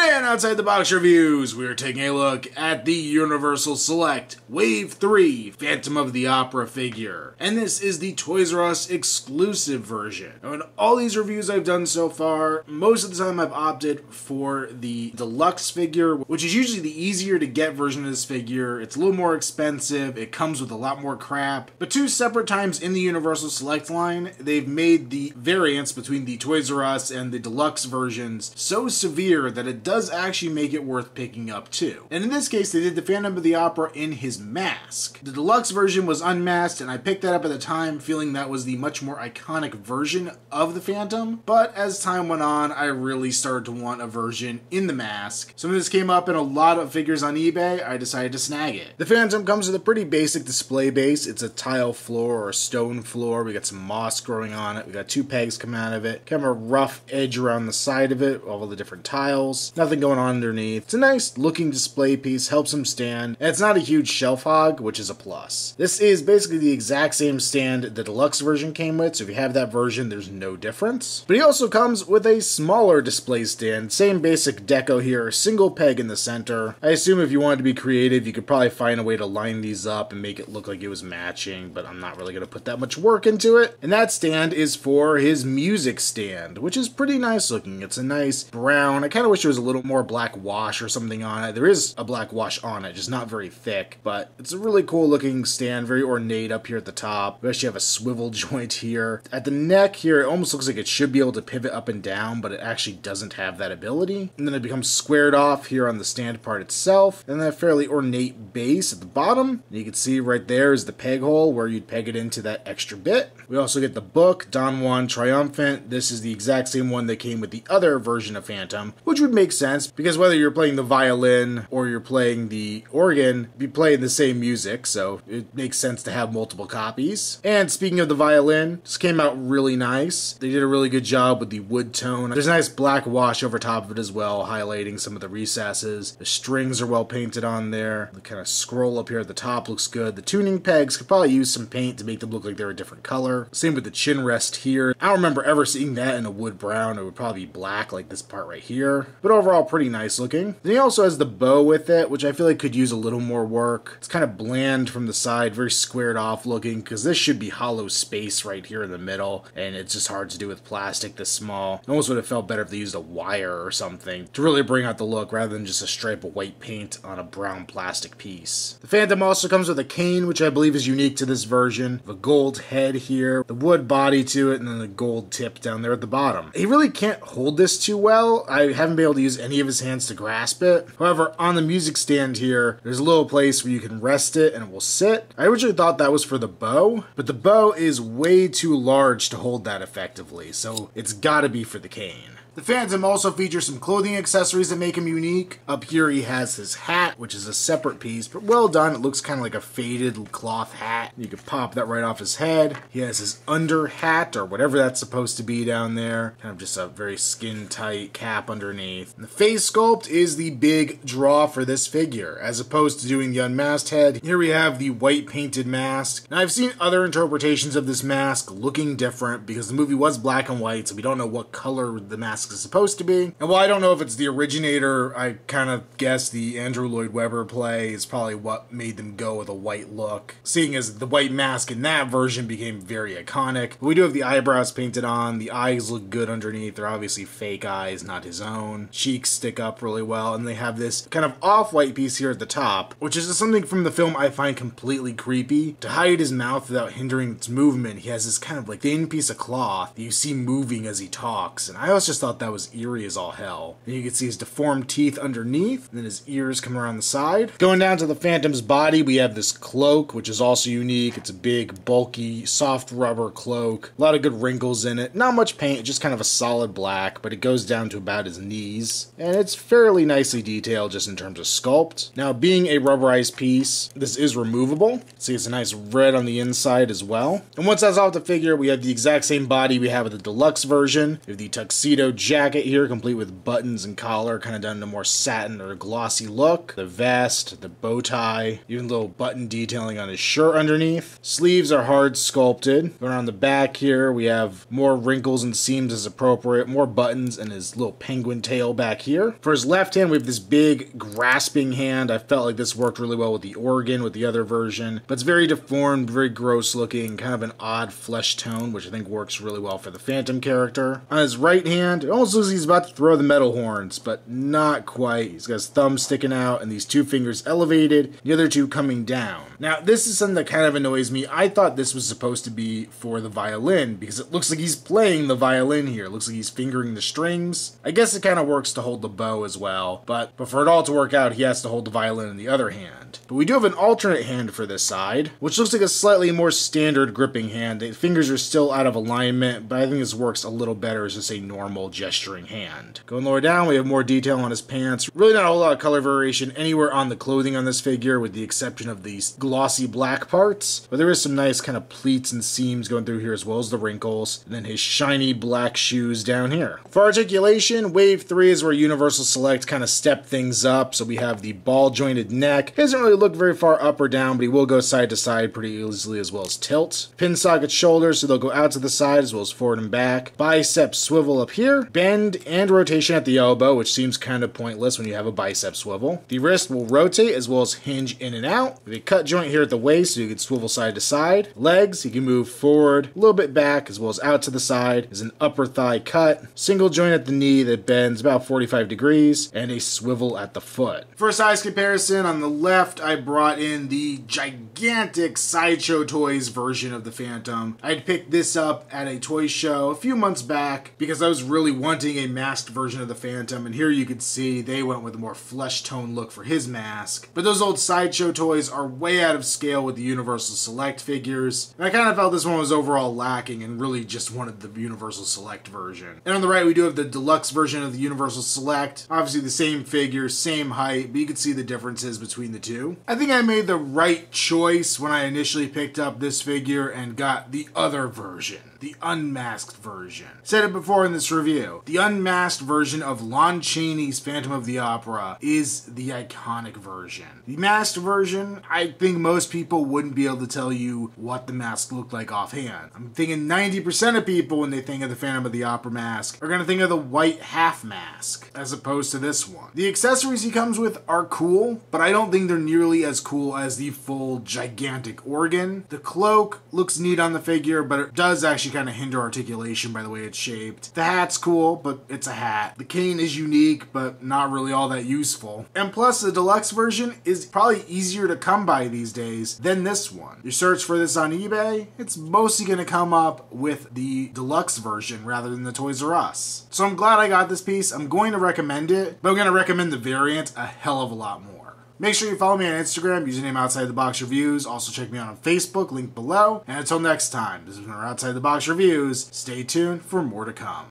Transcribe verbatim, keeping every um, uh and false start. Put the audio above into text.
Today on Outside the Box Reviews, we are taking a look at the Universal Select Wave three Phantom of the Opera figure. And this is the Toys R Us exclusive version. Now in all these reviews I've done so far, most of the time I've opted for the Deluxe figure, which is usually the easier to get version of this figure. It's a little more expensive, it comes with a lot more crap. But two separate times in the Universal Select line, they've made the variance between the Toys R Us and the Deluxe versions so severe that it does actually make it worth picking up too. And in this case, they did the Phantom of the Opera in his mask. The Deluxe version was unmasked, and I picked that up at the time, feeling that was the much more iconic version of the Phantom. But as time went on, I really started to want a version in the mask. So when this came up in a lot of figures on eBay, I decided to snag it. The Phantom comes with a pretty basic display base. It's a tile floor or a stone floor. We got some moss growing on it. We got two pegs coming out of it. Kind of a rough edge around the side of it, all the different tiles. Nothing going on underneath. It's a nice looking display piece, helps him stand, and it's not a huge shelf hog, which is a plus. This is basically the exact same stand the Deluxe version came with, so if you have that version, there's no difference. But he also comes with a smaller display stand, same basic deco here, single peg in the center. I assume if you wanted to be creative, you could probably find a way to line these up and make it look like it was matching, but I'm not really going to put that much work into it. And that stand is for his music stand, which is pretty nice looking. It's a nice brown, I kind of wish it was a little more black wash or something on it. There is a black wash on it, just not very thick, but it's a really cool looking stand, very ornate up here at the top. We actually have a swivel joint here. At the neck here, it almost looks like it should be able to pivot up and down, but it actually doesn't have that ability. And then it becomes squared off here on the stand part itself, and then a fairly ornate base at the bottom. And you can see right there is the peg hole where you'd peg it into that extra bit. We also get the book, Don Juan Triumphant. This is the exact same one that came with the other version of Phantom, which would make Makes sense, because whether you're playing the violin or you're playing the organ, you're playing the same music, so it makes sense to have multiple copies. And speaking of the violin, this came out really nice. They did a really good job with the wood tone. There's a nice black wash over top of it as well, highlighting some of the recesses. The strings are well painted on there. The kind of scroll up here at the top looks good. The tuning pegs could probably use some paint to make them look like they're a different color. Same with the chin rest here. I don't remember ever seeing that in a wood brown. It would probably be black like this part right here. But But overall, pretty nice looking. Then he also has the bow with it, which I feel like could use a little more work. It's kind of bland from the side, very squared off looking, because this should be hollow space right here in the middle, and it's just hard to do with plastic this small. It almost would have felt better if they used a wire or something to really bring out the look, rather than just a stripe of white paint on a brown plastic piece. The Phantom also comes with a cane, which I believe is unique to this version. The gold head here, the wood body to it, and then the gold tip down there at the bottom. He really can't hold this too well. I haven't been able to use any of his hands to grasp it. However, on the music stand here, there's a little place where you can rest it and it will sit. I originally thought that was for the bow, but the bow is way too large to hold that effectively, so it's gotta be for the cane. The Phantom also features some clothing accessories that make him unique. Up here he has his hat, which is a separate piece, but well done. It looks kind of like a faded cloth hat. You could pop that right off his head. He has his under hat, or whatever that's supposed to be down there. Kind of just a very skin-tight cap underneath. And the face sculpt is the big draw for this figure. As opposed to doing the unmasked head, here we have the white painted mask. Now I've seen other interpretations of this mask looking different, because the movie was black and white, so we don't know what color the mask is supposed to be. And while I don't know if it's the originator, I kind of guess the Andrew Lloyd Webber play is probably what made them go with a white look, seeing as the white mask in that version became very iconic. But we do have the eyebrows painted on, the eyes look good underneath, they're obviously fake eyes, not his own. Cheeks stick up really well, and they have this kind of off-white piece here at the top, which is something from the film I find completely creepy. To hide his mouth without hindering its movement, he has this kind of like thin piece of cloth that you see moving as he talks, and I always just thought that was eerie as all hell. And you can see his deformed teeth underneath, and then his ears come around the side. Going down to the Phantom's body, we have this cloak, which is also unique. It's a big, bulky, soft rubber cloak. A lot of good wrinkles in it. Not much paint, just kind of a solid black, but it goes down to about his knees. And it's fairly nicely detailed just in terms of sculpt. Now, being a rubberized piece, this is removable. See, it's a nice red on the inside as well. And once that's off the figure, we have the exact same body we have with the Deluxe version. We have the tuxedo jacket here, complete with buttons and collar, kind of done in a more satin or glossy look. The vest, the bow tie, even little button detailing on his shirt underneath. Sleeves are hard sculpted. Going on the back here, we have more wrinkles and seams as appropriate, more buttons, and his little penguin tail back here. For his left hand, we have this big grasping hand. I felt like this worked really well with the organ, with the other version, but it's very deformed, very gross looking, kind of an odd flesh tone, which I think works really well for the Phantom character. On his right hand, it almost looks like he's about to throw the metal horns, but not quite. He's got his thumb sticking out and these two fingers elevated, the other two coming down. Now, this is something that kind of annoys me. I thought this was supposed to be for the violin because it looks like he's playing the violin here. It looks like he's fingering the strings. I guess it kind of works to hold the bow as well, but, but for it all to work out, he has to hold the violin in the other hand. But we do have an alternate hand for this side, which looks like a slightly more standard gripping hand. The fingers are still out of alignment, but I think this works a little better as just a normal gesturing hand. Going lower down, we have more detail on his pants. Really not a whole lot of color variation anywhere on the clothing on this figure, with the exception of these glossy black parts, but there is some nice kind of pleats and seams going through here, as well as the wrinkles, and then his shiny black shoes down here. For articulation, wave three is where Universal Select kind of stepped things up, so we have the ball jointed neck. He doesn't really look very far up or down, but he will go side to side pretty easily, as well as tilt. Pin socket shoulders, so they'll go out to the side as well as forward and back. Bicep swivel up here, bend and rotation at the elbow, which seems kind of pointless when you have a bicep swivel. The wrist will rotate as well as hinge in and out. The cut joint here at the waist, so you can swivel side to side. Legs, you can move forward, a little bit back, as well as out to the side. Is an upper thigh cut, single joint at the knee that bends about forty-five degrees, and a swivel at the foot. For size comparison, on the left, I brought in the gigantic Sideshow Toys version of the Phantom. I'd picked this up at a toy show a few months back because I was really wanting a masked version of the Phantom, and here you can see they went with a more flesh tone look for his mask. But those old Sideshow Toys are way out of scale with the Universal Select figures, and I kind of felt this one was overall lacking and really just wanted the Universal Select version. And on the right, we do have the Deluxe version of the Universal Select. Obviously the same figure, same height, but you can see the differences between the two. I think I made the right choice when I initially picked up this figure and got the other version, the unmasked version. Said it before in this review, the unmasked version of Lon Chaney's Phantom of the Opera is the iconic version. The masked version, I think most people wouldn't be able to tell you what the mask looked like offhand. I'm thinking ninety percent of people, when they think of the Phantom of the Opera mask, are going to think of the white half mask, as opposed to this one. The accessories he comes with are cool, but I don't think they're nearly as cool as the full gigantic organ. The cloak looks neat on the figure, but it does actually kind of hinder articulation by the way it's shaped. The hat's cool, but it's a hat. The cane is unique, but not really all that useful. And plus, the Deluxe version is probably easier to come by these days than this one. You search for this on eBay, it's mostly going to come up with the Deluxe version rather than the Toys R Us. So I'm glad I got this piece. I'm going to recommend it, but I'm going to recommend the variant a hell of a lot more. Make sure you follow me on Instagram, username Outside the Box Reviews. Also check me out on Facebook, link below. And until next time, this has been our Outside the Box Reviews. Stay tuned for more to come.